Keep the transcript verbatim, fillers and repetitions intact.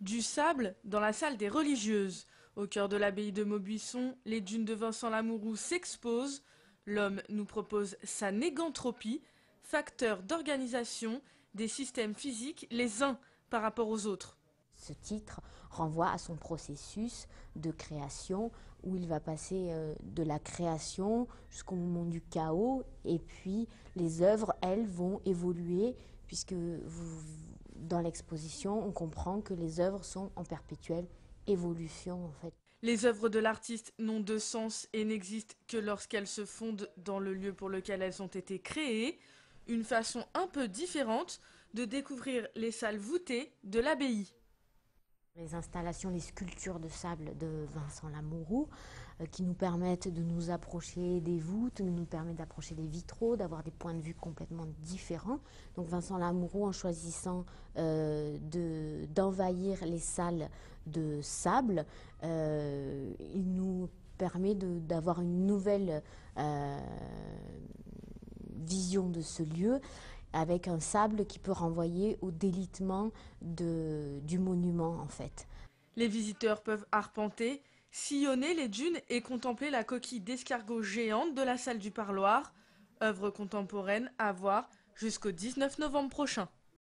Du sable dans la salle des religieuses. Au cœur de l'abbaye de Maubuisson, les dunes de Vincent Lamouroux s'exposent. L'homme nous propose sa négantropie, facteur d'organisation des systèmes physiques les uns par rapport aux autres. Ce titre renvoie à son processus de création où il va passer de la création jusqu'au moment du chaos, et puis les œuvres, elles, vont évoluer puisque vous, dans l'exposition, on comprend que les œuvres sont en perpétuelle évolution en fait. Les œuvres de l'artiste n'ont de sens et n'existent que lorsqu'elles se fondent dans le lieu pour lequel elles ont été créées. Une façon un peu différente de découvrir les salles voûtées de l'abbaye. Les installations, les sculptures de sable de Vincent Lamouroux euh, qui nous permettent de nous approcher des voûtes, nous permettent d'approcher des vitraux, d'avoir des points de vue complètement différents. Donc Vincent Lamouroux, en choisissant euh, de, d'envahir les salles de sable, euh, il nous permet d'avoir une nouvelle euh, vision de ce lieu, avec un sable qui peut renvoyer au délitement de, du monument en fait. Les visiteurs peuvent arpenter, sillonner les dunes et contempler la coquille d'escargot géante de la salle du parloir, œuvre contemporaine à voir jusqu'au dix-neuf novembre prochain.